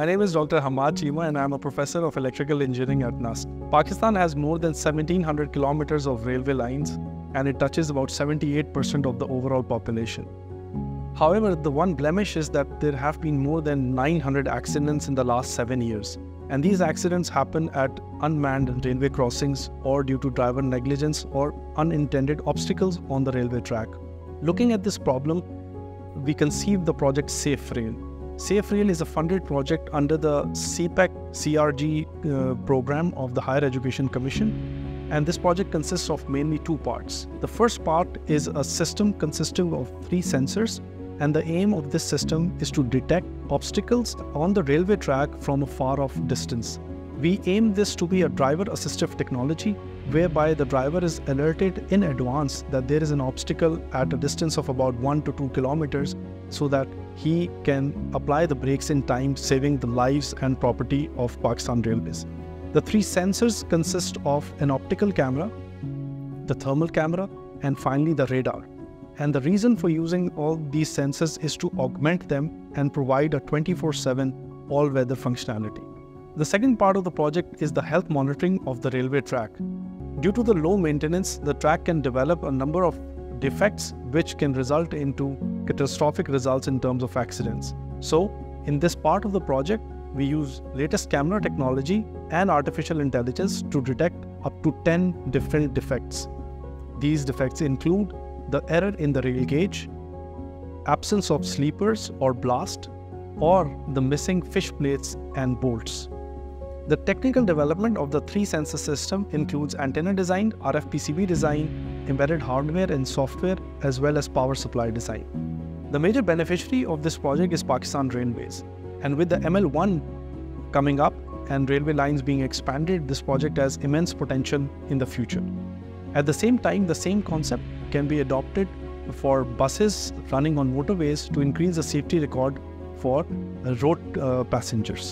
My name is Dr. Hamad Chima and I am a professor of electrical engineering at NUST. Pakistan has more than 1700 kilometers of railway lines and it touches about 78% of the overall population. However, the one blemish is that there have been more than 900 accidents in the last 7 years. And these accidents happen at unmanned railway crossings or due to driver negligence or unintended obstacles on the railway track. Looking at this problem, we conceived the project SafeRail. SafeRail is a funded project under the CPEC-CRG program of the Higher Education Commission, and this project consists of mainly two parts. The first part is a system consisting of 3 sensors, and the aim of this system is to detect obstacles on the railway track from a far-off distance. We aim this to be a driver-assistive technology, whereby the driver is alerted in advance that there is an obstacle at a distance of about 1 to 2 kilometers, so that he can apply the brakes in time, saving the lives and property of Pakistan Railways. The 3 sensors consist of an optical camera, the thermal camera, and finally the radar. And the reason for using all these sensors is to augment them and provide a 24/7 all-weather functionality. The second part of the project is the health monitoring of the railway track. Due to the low maintenance, the track can develop a number of defects which can result into catastrophic results in terms of accidents. So, in this part of the project, we use latest camera technology and artificial intelligence to detect up to 10 different defects. These defects include the error in the rail gauge, absence of sleepers or blast, or the missing fish plates and bolts. The technical development of the 3 sensor system includes antenna design, RFPCB design, embedded hardware and software, as well as power supply design. The major beneficiary of this project is Pakistan Railways. And with the ML1 coming up and railway lines being expanded, this project has immense potential in the future. At the same time, the same concept can be adopted for buses running on motorways to increase the safety record for road passengers.